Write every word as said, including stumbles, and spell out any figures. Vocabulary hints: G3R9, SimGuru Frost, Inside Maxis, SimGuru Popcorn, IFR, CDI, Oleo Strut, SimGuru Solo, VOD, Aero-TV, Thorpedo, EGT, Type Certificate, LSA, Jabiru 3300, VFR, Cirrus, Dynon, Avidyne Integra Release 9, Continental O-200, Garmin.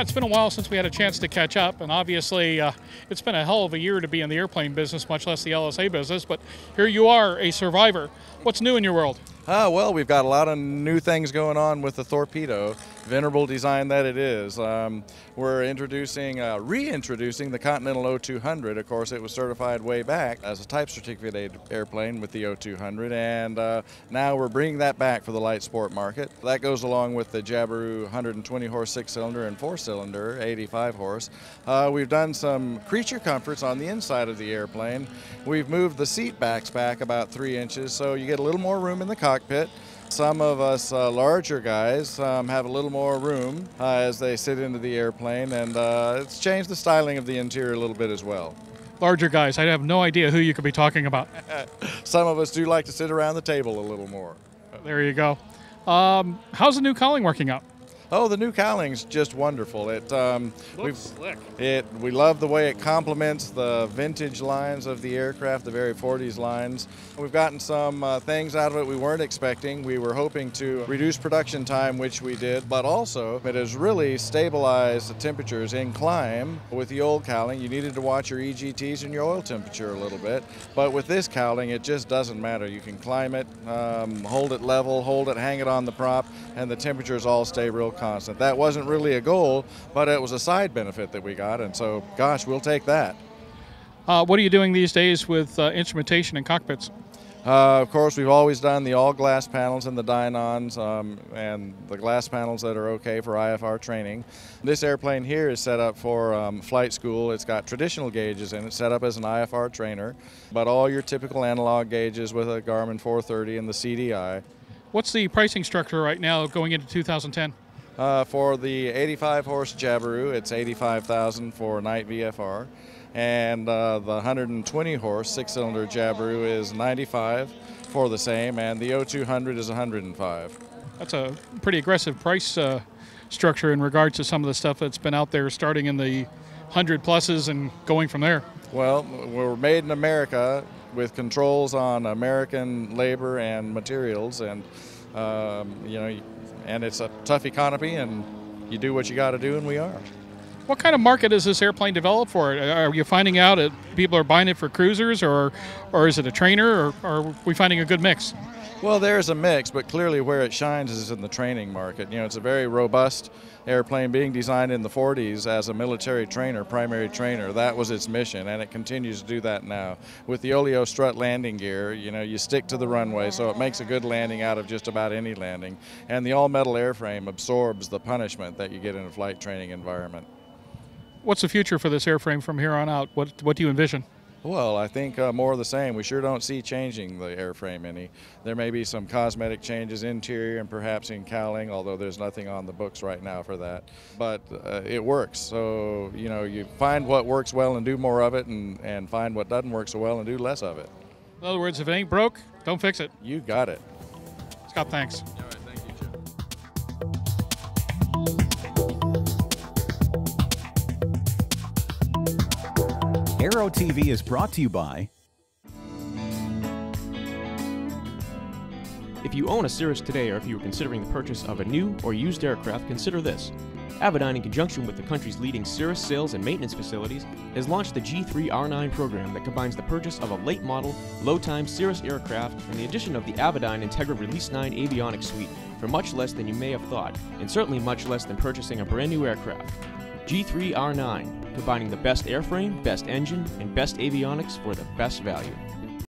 Yeah, it's been a while since we had a chance to catch up, and obviously uh, it's been a hell of a year to be in the airplane business, much less the L S A business, but here you are, a survivor. What's new in your world? Ah, well, we've got a lot of new things going on with the Thorpedo, venerable design that it is. Um, we're introducing, uh, reintroducing the Continental O two hundred. Of course, it was certified way back as a type certificate airplane with the O two hundred, and uh, now we're bringing that back for the light sport market. That goes along with the Jabiru one hundred twenty horse six-cylinder and four-cylinder, eighty-five horse. Uh, we've done some creature comforts on the inside of the airplane. We've moved the seat backs back about three inches, so you get a little more room in the cockpit. Cockpit. Some of us uh, larger guys um, have a little more room uh, as they sit into the airplane, and uh, it's changed the styling of the interior a little bit as well. Larger guys, I have no idea who you could be talking about. Some of us do like to sit around the table a little more. There you go. Um, how's the new cowling working out? Oh, the new cowling's just wonderful. It um, we've, slick. It we love the way it complements the vintage lines of the aircraft, the very forties lines. We've gotten some uh, things out of it we weren't expecting. We were hoping to reduce production time, which we did, but also it has really stabilized the temperatures in climb. With the old cowling, you needed to watch your E G Ts and your oil temperature a little bit, but with this cowling, it just doesn't matter. You can climb it, um, hold it level, hold it, hang it on the prop, and the temperatures all stay real constant. That wasn't really a goal, but it was a side benefit that we got, and so, gosh, we'll take that. Uh, what are you doing these days with uh, instrumentation and cockpits? Uh, of course, we've always done the all-glass panels and the Dynons um, and the glass panels that are okay for I F R training. This airplane here is set up for um, flight school. It's got traditional gauges in it, set up as an I F R trainer, but all your typical analog gauges with a Garmin four thirty and the C D I. What's the pricing structure right now going into two thousand ten? Uh, for the eighty-five horse Jabiru, it's eighty-five thousand dollars for night V F R, and uh, the one hundred twenty horse six-cylinder Jabiru is ninety-five thousand dollars for the same, and the O two hundred is one hundred five thousand dollars. That's a pretty aggressive price uh, structure in regards to some of the stuff that's been out there, starting in the one hundred pluses and going from there. Well, we're made in America with controls on American labor and materials, and um, you know. And it's a tough economy, and you do what you got to do, and we are. What kind of market is this airplane developed for? Are you finding out that people are buying it for cruisers, or, or is it a trainer, or, or are we finding a good mix? Well, there's a mix, but clearly where it shines is in the training market. You know, it's a very robust airplane being designed in the forties as a military trainer, primary trainer. That was its mission, and it continues to do that now. With the Oleo Strut landing gear, you know, you stick to the runway, so it makes a good landing out of just about any landing. And the all-metal airframe absorbs the punishment that you get in a flight training environment. What's the future for this airframe from here on out? What, what do you envision? Well, I think uh, more of the same. We sure don't see changing the airframe any. There may be some cosmetic changes interior and perhaps in cowling, although there's nothing on the books right now for that. But uh, it works. So, you know, you find what works well and do more of it, and, and find what doesn't work so well and do less of it. In other words, if it ain't broke, don't fix it. You got it. Scott, thanks. Aero T V is brought to you by... If you own a Cirrus today, or if you are considering the purchase of a new or used aircraft, consider this. Avidyne, in conjunction with the country's leading Cirrus sales and maintenance facilities, has launched the G three R nine program that combines the purchase of a late-model, low-time Cirrus aircraft and the addition of the Avidyne Integra Release nine avionics suite for much less than you may have thought, and certainly much less than purchasing a brand-new aircraft. G three R nine, combining the best airframe, best engine, and best avionics for the best value.